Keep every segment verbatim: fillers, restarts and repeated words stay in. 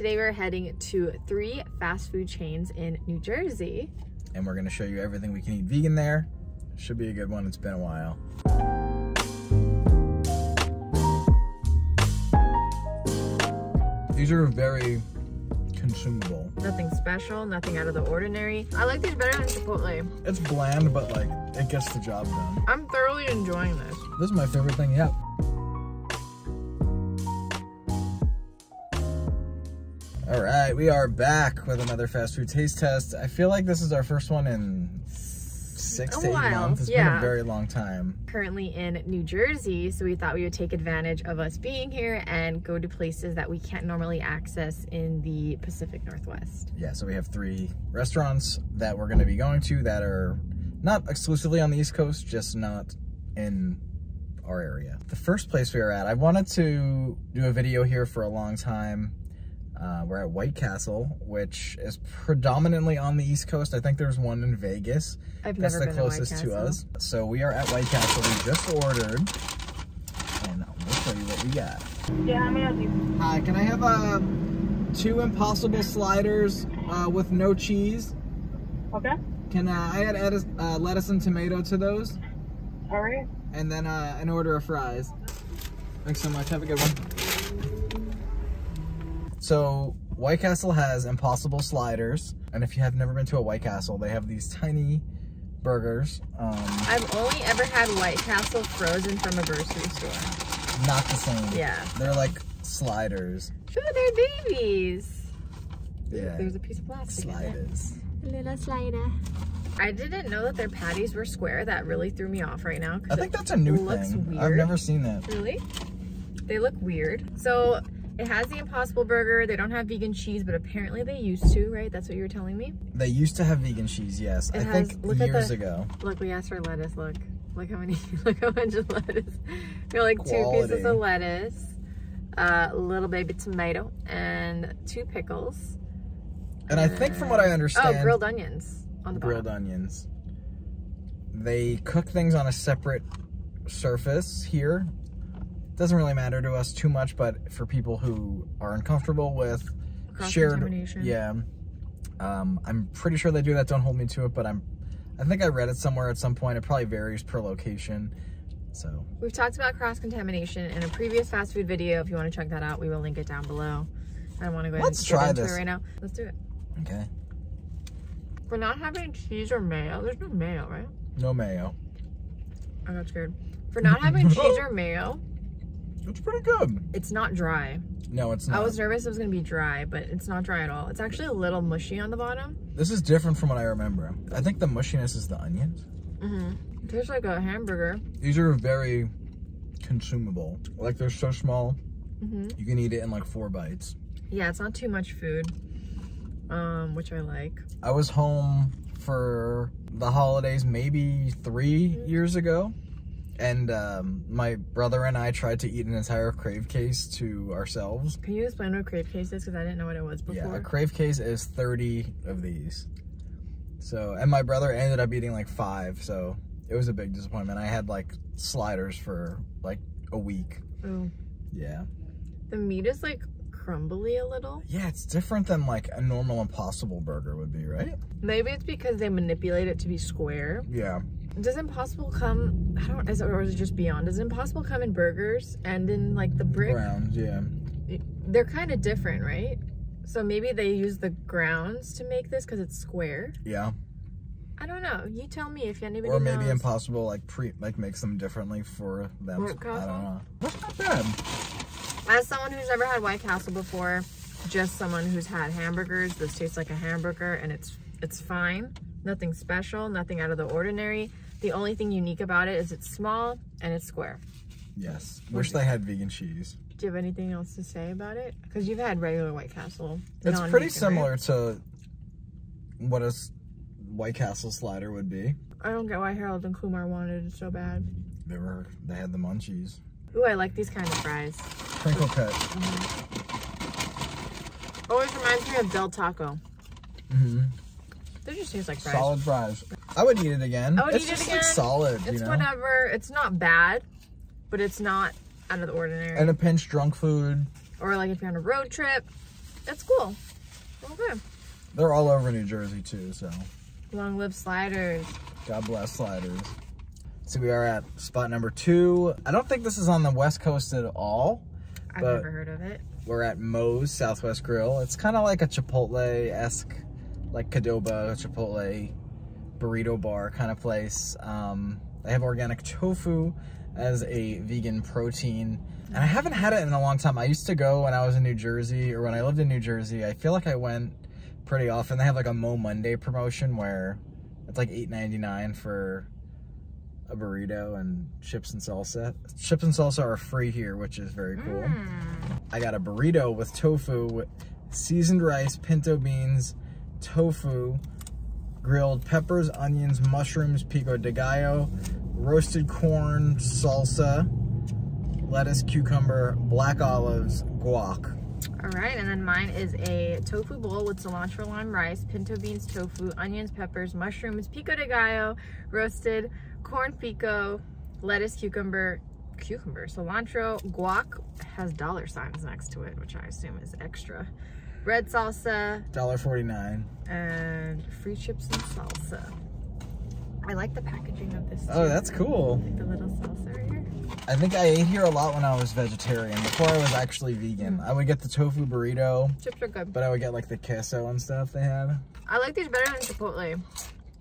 today we're heading to three fast food chains in New Jersey. And we're gonna show you everything we can eat vegan there. Should be a good one, it's been a while. These are very consumable. Nothing special, nothing out of the ordinary. I like these better than Chipotle. It's bland, but like, it gets the job done. I'm thoroughly enjoying this. This is my favorite thing yet. All right, we are back with another fast food taste test. I feel like this is our first one in six to eight months. It's been a very long time. Currently in New Jersey, so we thought we would take advantage of us being here and go to places that we can't normally access in the Pacific Northwest. Yeah, so we have three restaurants that we're gonna be going to that are not exclusively on the East Coast, just not in our area. The first place we are at, I wanted to do a video here for a long time. Uh, we're at White Castle, which is predominantly on the East Coast. I think there's one in Vegas. I've never been to White Castle. That's the closest to us. So we are at White Castle. We just ordered, and we'll show you what we got. Yeah, I'm asking. Hi, can I have uh, two Impossible sliders uh, with no cheese? Okay. Can uh, I add edis, uh, lettuce and tomato to those? All right. And then uh, an order of fries. Thanks so much. Have a good one. So White Castle has Impossible sliders, and if you have never been to a White Castle, they have these tiny burgers. Um, I've only ever had White Castle frozen from a grocery store. Not the same. Yeah. They're like sliders. Sure, they're babies. Yeah. There's a piece of plastic. Sliders. A little slider. I didn't know that their patties were square. That really threw me off right now. I think that's a new thing. It looks weird. I've never seen that. Really? They look weird. So. It has the Impossible burger. They don't have vegan cheese, but apparently they used to, right? That's what you were telling me? They used to have vegan cheese, yes. It I has, think look years the, ago. Look, we asked for lettuce, look. Look how many, look how much of lettuce. We're like Quality. Two pieces of lettuce, a uh, little baby tomato, and two pickles. And, and I think from what I understand. Oh, grilled onions on the Grilled bottom. onions. They cook things on a separate surface here. Doesn't really matter to us too much, but for people who are uncomfortable with shared, yeah, um, I'm pretty sure they do that. Don't hold me to it, but I'm, I think I read it somewhere at some point. It probably varies per location. So we've talked about cross contamination in a previous fast food video. If you want to check that out, we will link it down below. I don't want to go ahead Let's and try get into this. it right now. Let's do it. Okay. We're not having cheese or mayo. There's no mayo, right? No mayo. I got scared. For not having cheese or mayo. It's pretty good. It's not dry. No, it's not. I was nervous it was going to be dry, but it's not dry at all. It's actually a little mushy on the bottom. This is different from what I remember. I think the mushiness is the onions. Mm-hmm. It tastes like a hamburger. These are very consumable. Like, they're so small, mm-hmm. you can eat it in like four bites. Yeah, it's not too much food, um, which I like. I was home for the holidays maybe three mm-hmm. years ago. And um, my brother and I tried to eat an entire Crave Case to ourselves. Can you explain what a Crave Case is? Because I didn't know what it was before. Yeah, a Crave Case is thirty of these. So, and my brother ended up eating like five, so it was a big disappointment. I had like sliders for like a week. Oh. Yeah. The meat is like crumbly a little. Yeah, it's different than like a normal Impossible burger would be, right? Maybe it's because they manipulate it to be square. Yeah. Does Impossible come, I don't, is it, or is it just Beyond? Does Impossible come in burgers and in like the brick? Grounds, yeah. They're kind of different, right? So maybe they use the grounds to make this because it's square? Yeah. I don't know. You tell me if anybody knows. Or maybe knows. Impossible like pre, like makes them differently for them. I don't know. That's not bad. As someone who's never had White Castle before, just someone who's had hamburgers, this tastes like a hamburger and it's it's fine. Nothing special, nothing out of the ordinary. The only thing unique about it is it's small and it's square. Yes. Wish they had vegan cheese. Do you have anything else to say about it? Because you've had regular White Castle. It's pretty similar to what a White Castle slider would be. I don't get why Harold and Kumar wanted it so bad. They were, they had the munchies. Ooh, I like these kind of fries. Crinkle cut. Mm-hmm. Always reminds me of Del Taco. Mm-hmm. They just taste like fries. Solid fries. I would eat it again. I would it's eat just it again. Like solid. It's you know? whatever. It's not bad, but it's not out of the ordinary. And a pinch, drunk food. Or like if you're on a road trip, That's cool. Okay. They're all over New Jersey too, so. Long live sliders. God bless sliders. So we are at spot number two. I don't think this is on the West Coast at all. I've never heard of it. We're at Moe's Southwest Grill. It's kind of like a Chipotle-esque, like Qdoba, Chipotle burrito bar kind of place. Um, they have organic tofu as a vegan protein. And I haven't had it in a long time. I used to go when I was in New Jersey, or when I lived in New Jersey. I feel like I went pretty often. They have like a Mo Monday promotion where it's like eight ninety-nine for a burrito and chips and salsa. Chips and salsa are free here, which is very cool. Mm. I got a burrito with tofu, with seasoned rice, pinto beans, tofu, grilled peppers, onions, mushrooms, pico de gallo, roasted corn, salsa, lettuce, cucumber, black olives, guac. All right, and then mine is a tofu bowl with cilantro lime rice, pinto beans, tofu, onions, peppers, mushrooms, pico de gallo, roasted corn pico, lettuce, cucumber, cucumber, cilantro, guac, has dollar signs next to it, which I assume is extra. Red salsa. one forty-nine. And free chips and salsa. I like the packaging of this too. Oh, that's cool. Like the little salsa right here. I think I ate here a lot when I was vegetarian, before I was actually vegan. Mm. I would get the tofu burrito. Chips are good. But I would get like the queso and stuff they had. I like these better than Chipotle.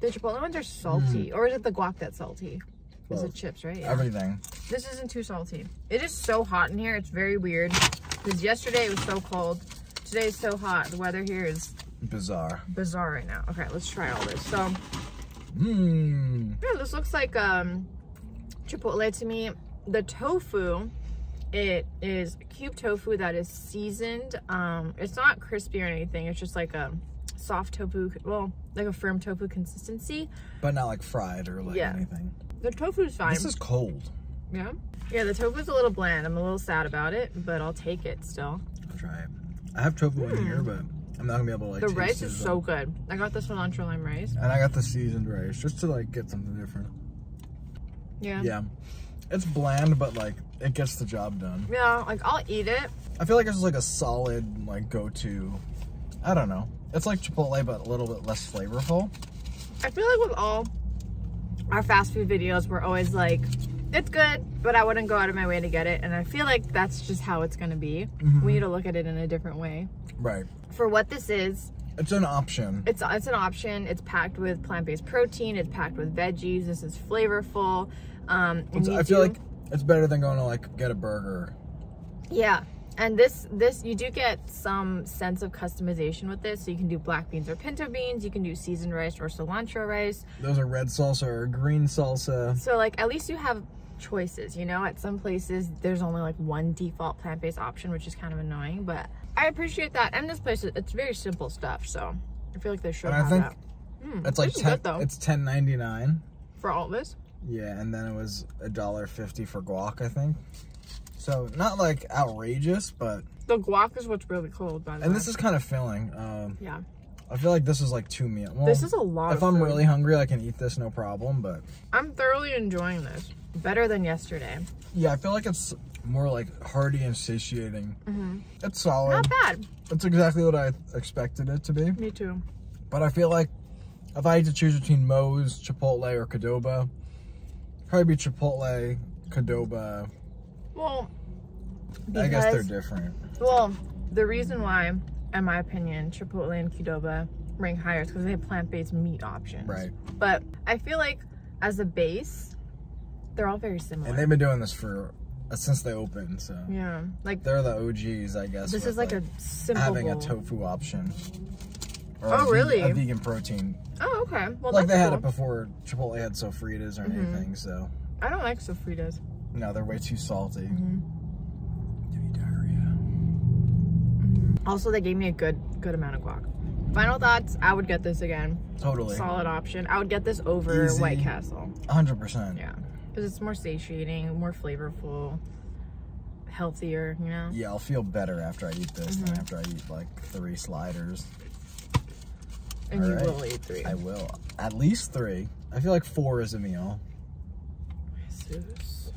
The Chipotle ones are salty. Mm. Or is it the guac that's salty? Well, is it chips, right? Yeah. Everything. This isn't too salty. It is so hot in here. It's very weird. Because yesterday it was so cold. Today is so hot. The weather here is bizarre. Bizarre right now. Okay, let's try all this. So, mm. yeah, this looks like um, Chipotle to me. The tofu, it is cube tofu that is seasoned. Um, it's not crispy or anything. It's just like a soft tofu, well, like a firm tofu consistency, but not like fried or like yeah. anything. The tofu's fine. This is cold. Yeah, yeah. The tofu's a little bland. I'm a little sad about it, but I'll take it still. I'll try it. I have tofu mm. in here, but I'm not gonna be able to like. The taste rice is so good. I got this cilantro lime rice, and I got the seasoned rice just to like get something different. Yeah. Yeah. It's bland, but like it gets the job done. Yeah, like I'll eat it. I feel like it's like a solid like go-to. I don't know. It's like Chipotle, but a little bit less flavorful. I feel like with all our fast food videos, we're always like, it's good, but I wouldn't go out of my way to get it. And I feel like that's just how it's going to be. Mm-hmm. We need to look at it in a different way. Right. For what this is. It's an option. It's, it's an option. It's packed with plant-based protein. It's packed with veggies. This is flavorful. Um, and I feel do, like it's better than going to like get a burger. Yeah. And this, this you do get some sense of customization with this. So you can do black beans or pinto beans. You can do seasoned rice or cilantro rice. Those are red salsa or green salsa. So like at least you have choices, you know? At some places, there's only like one default plant-based option, which is kind of annoying, but I appreciate that. And this place, it's very simple stuff. So I feel like they should have that. Mm, it's like ten, good, it's ten ninety-nine. For all of this? Yeah, and then it was a dollar fifty for guac, I think. So not like outrageous, but the guac is what's really cool. By the way, and this is kind of filling. Um, yeah, I feel like this is like two meals. Well, this is a lot. If of I'm food. really hungry, I can eat this no problem. But I'm thoroughly enjoying this. Better than yesterday. Yeah, I feel like it's more like hearty and satiating. Mm-hmm. It's solid. Not bad. It's exactly what I expected it to be. Me too. But I feel like if I had to choose between Moe's, Chipotle, or Qdoba, probably be Chipotle, Qdoba. Well, because, I guess they're different. Well, the reason why, in my opinion, Chipotle and Qdoba rank higher is because they have plant-based meat options. Right. But I feel like as a base, they're all very similar. And they've been doing this for uh, since they opened, so yeah, like they're the O Gs, I guess. This with, is like, like a simple having bowl. a tofu option. Or oh, a really? Vegan, a vegan protein. Oh, okay. Well, like that's they cool. had it before Chipotle had sofritas or mm-hmm. anything. So I don't like sofritas. No, they're way too salty. Mm-hmm. Give me diarrhea. Mm-hmm. Also, they gave me a good, good amount of guac. Final thoughts, I would get this again. Totally. Solid option. I would get this over Easy. White Castle. one hundred percent. Yeah. Because it's more satiating, more flavorful, healthier, you know? Yeah, I'll feel better after I eat this mm-hmm. than after I eat, like, three sliders. And All you right. will eat three. I will. At least three. I feel like four is a meal. Jesus.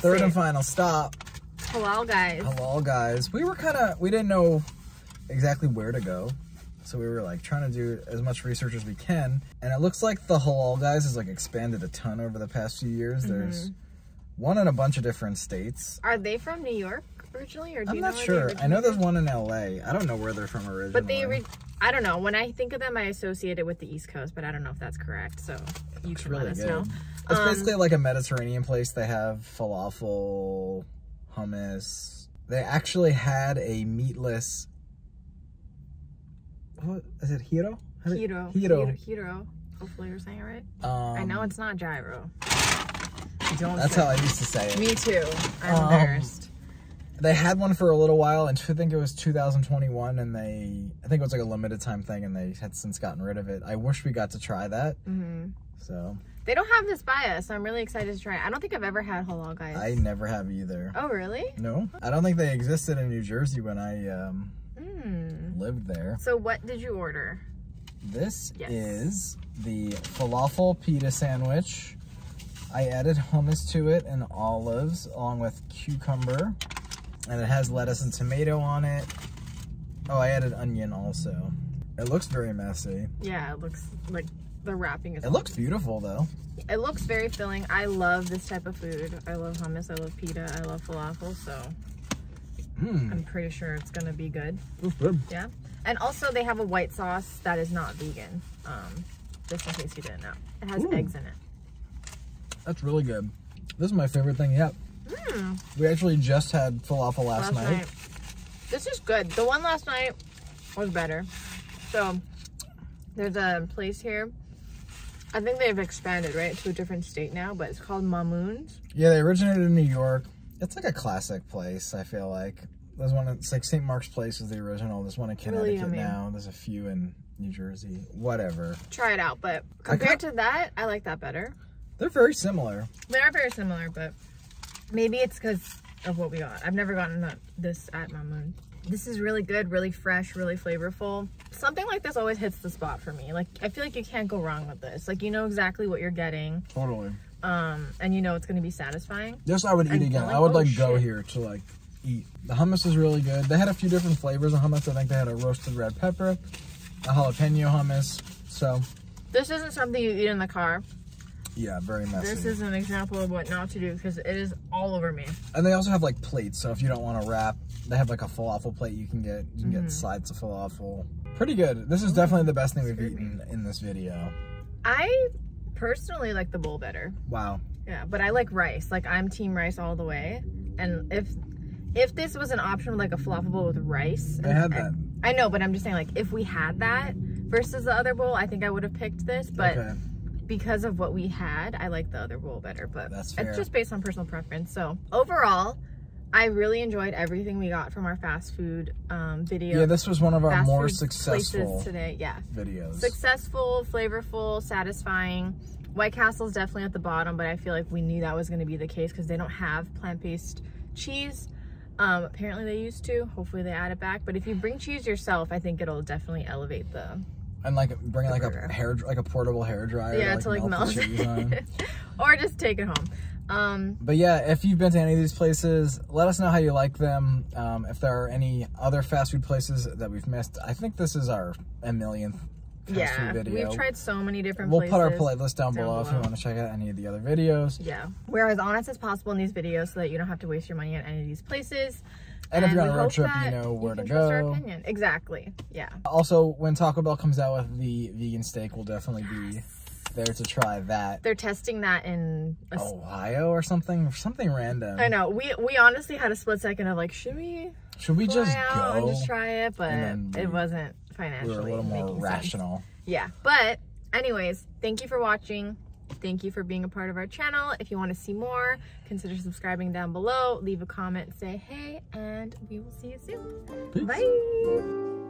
Third and final stop. Halal Guys. Halal Guys. We were kind of, we didn't know exactly where to go. So we were like trying to do as much research as we can. And it looks like the Halal Guys has like expanded a ton over the past few years. Mm-hmm. There's one in a bunch of different states. Are they from New York originally? Or do I'm you not know sure. I know there's one in L A. I don't know where they're from originally. But they, I don't know. When I think of them, I associate it with the East Coast, but I don't know if that's correct. So it you can really let us good. know. It's um, basically like a Mediterranean place. They have falafel, hummus. They actually had a meatless... What is it? Hiro? Hiro. Hiro. Hiro. Hopefully you're saying it right. Um, I know it's not gyro. Don't that's say. how I used to say it. Me too. I'm um, embarrassed. They had one for a little while, and I think it was two thousand twenty-one, and they, I think it was like a limited time thing, and they had since gotten rid of it. I wish we got to try that. Mm-hmm. So they don't have this by us, so I'm really excited to try it. I don't think I've ever had Halal Guys. I never have either. Oh, really? No. I don't think they existed in New Jersey when I um, mm. lived there. So what did you order? This yes. is the falafel pita sandwich. I added hummus to it and olives along with cucumber. And it has lettuce and tomato on it. Oh, I added onion also. It looks very messy. Yeah, it looks like the wrapping is... It looks beautiful though. It looks very filling. I love this type of food. I love hummus, I love pita, I love falafel, so mm. I'm pretty sure it's gonna be good. It's good. Yeah. And also they have a white sauce that is not vegan, um, just in case you didn't know. It has Ooh. eggs in it. That's really good. This is my favorite thing yet. Mm. We actually just had falafel last, last night. night. This is good. The one last night was better. So there's a place here. I think they've expanded, right, to a different state now, but it's called Mamoun's. Yeah, they originated in New York. It's like a classic place, I feel like. There's one, it's like Saint Mark's Place is the original. There's one in Connecticut really now. There's a few in New Jersey. Whatever. Try it out, but compared to that, I like that better. They're very similar. They are very similar, but maybe it's because of what we got. I've never gotten this at Mamoun's. This is really good, really fresh, really flavorful. Something like this always hits the spot for me. Like, I feel like you can't go wrong with this. Like, you know exactly what you're getting. Totally. Um, and you know it's going to be satisfying. Yes, I would eat again. Like, I would, oh, like, shit. go here to, like, eat. The hummus is really good. They had a few different flavors of hummus. I think they had a roasted red pepper, a jalapeno hummus, so. This isn't something you eat in the car. Yeah, very messy. This is an example of what not to do because it is all over me. And they also have like plates, so if you don't want to wrap, they have like a falafel plate you can get. You can mm-hmm. get sides of falafel. Pretty good. This is Ooh, definitely the best thing we've eaten me. in this video. I personally like the bowl better. Wow. Yeah, but I like rice. Like, I'm team rice all the way. And if if this was an option with like a falafel bowl with rice. They had that. I, I know, but I'm just saying, like, if we had that versus the other bowl, I think I would have picked this, but... Okay. Because of what we had, I like the other bowl better, but it's just based on personal preference. So overall, I really enjoyed everything we got from our fast food um, video. Yeah, this was one of our more successful today. Yeah, videos. Successful, flavorful, satisfying. White Castle's definitely at the bottom, but I feel like we knew that was going to be the case because they don't have plant-based cheese. Um, apparently they used to. Hopefully they add it back. But if you bring cheese yourself, I think it'll definitely elevate the... And like bring like a hair, like a portable hair dryer. Yeah, to like, to, like melt, melt the cheese on. Or just take it home. Um, but yeah, if you've been to any of these places, let us know how you like them. Um, if there are any other fast food places that we've missed, I think this is our a millionth fast yeah, food video. Yeah, we've tried so many different we'll places. We'll put our playlist down, down below, below if you want to check out any of the other videos. Yeah, we're as honest as possible in these videos so that you don't have to waste your money at any of these places. And, and if you're on a road trip, you know where to go. Our opinion. Exactly. Yeah. Also, when Taco Bell comes out with the vegan steak, we'll definitely be there to try that. They're testing that in a Ohio or something, something random. I know. We we honestly had a split second of like, should we? Should we just go and just try it? But we, it wasn't financially. We were a little more rational. Sense. Yeah. But anyways, thank you for watching. Thank you for being a part of our channel. If you want to see more, consider subscribing down below. Leave a comment, say hey, and we will see you soon. Peace. Bye.